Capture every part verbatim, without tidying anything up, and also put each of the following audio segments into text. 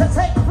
to take flight.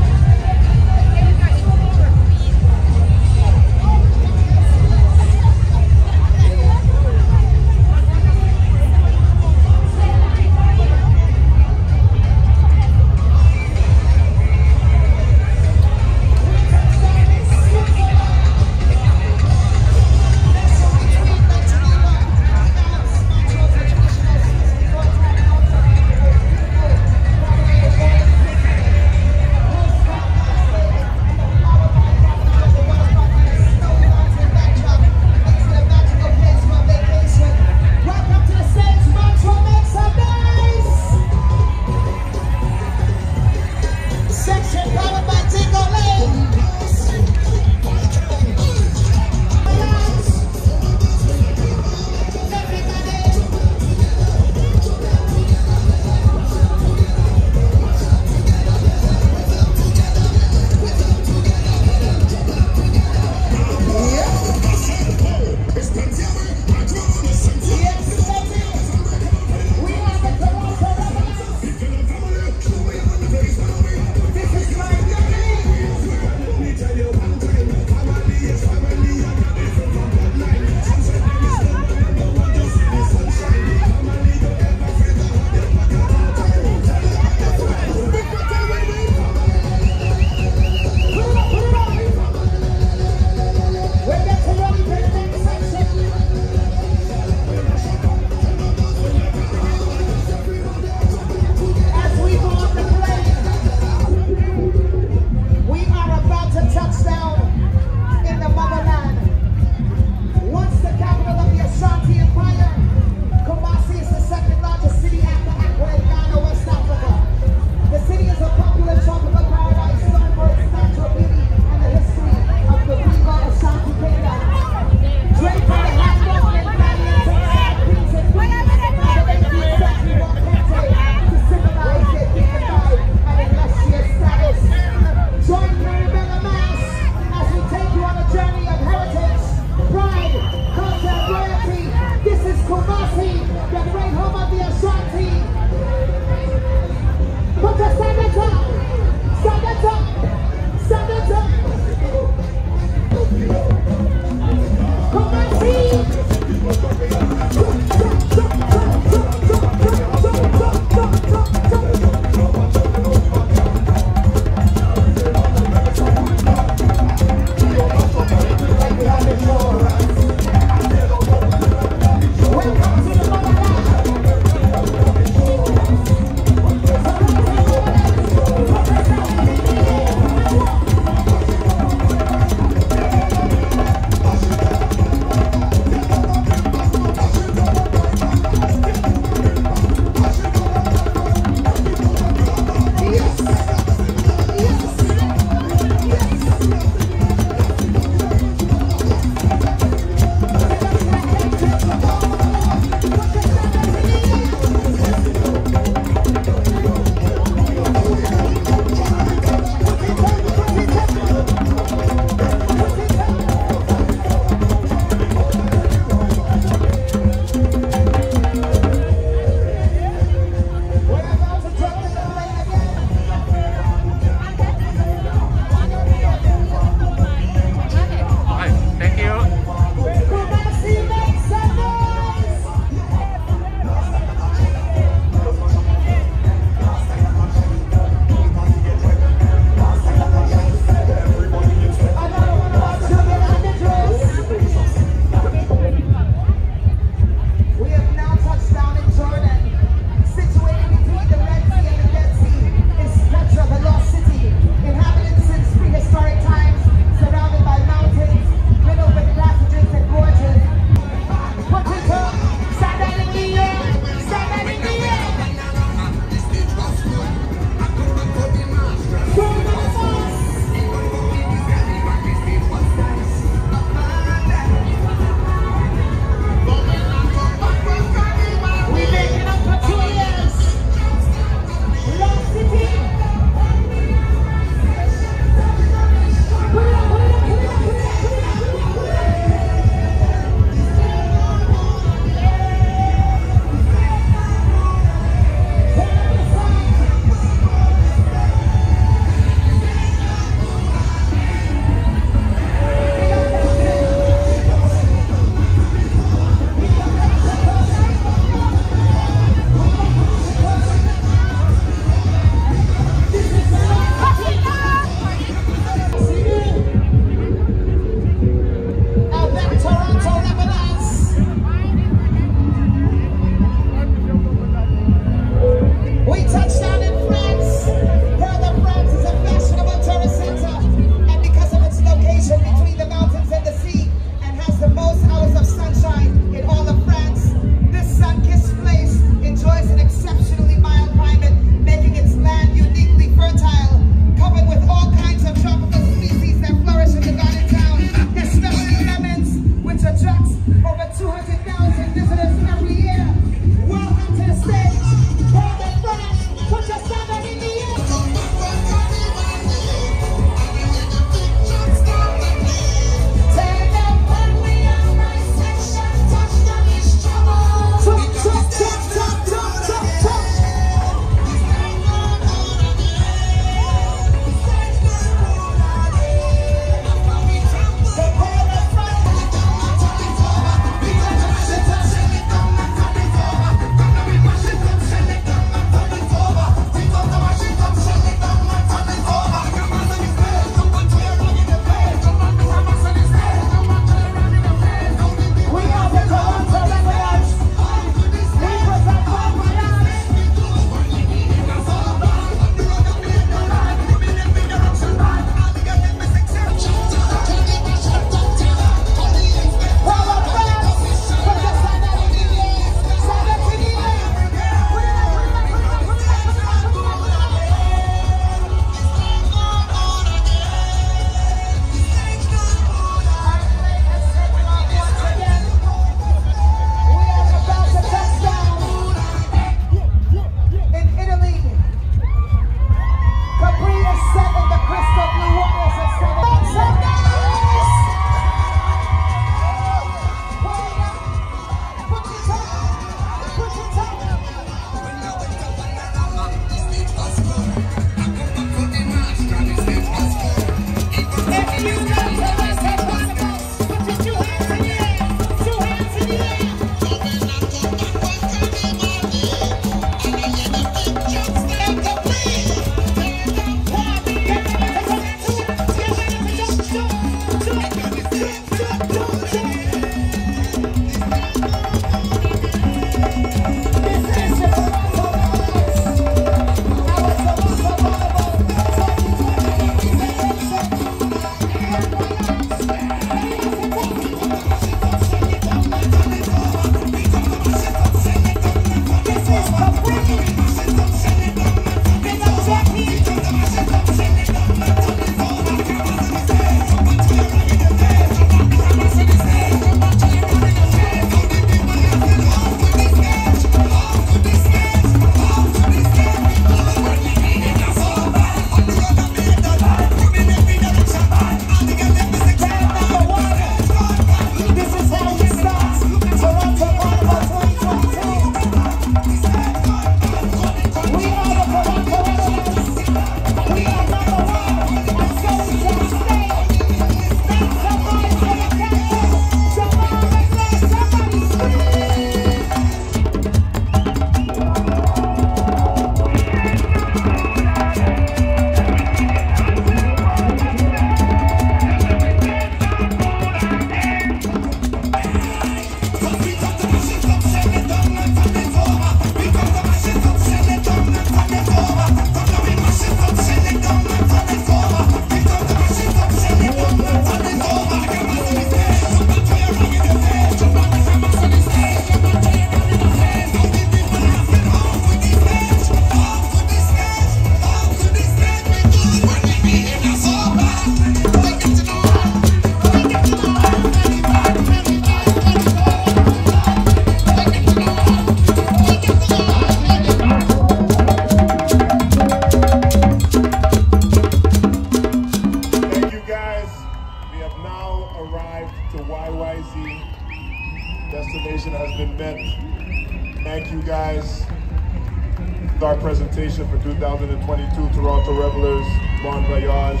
our presentation for two thousand twenty-two Toronto Revelers. Bon voyage.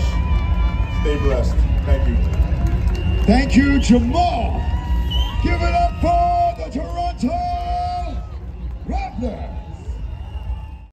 Stay blessed. Thank you. Thank you, Jamal. Give it up.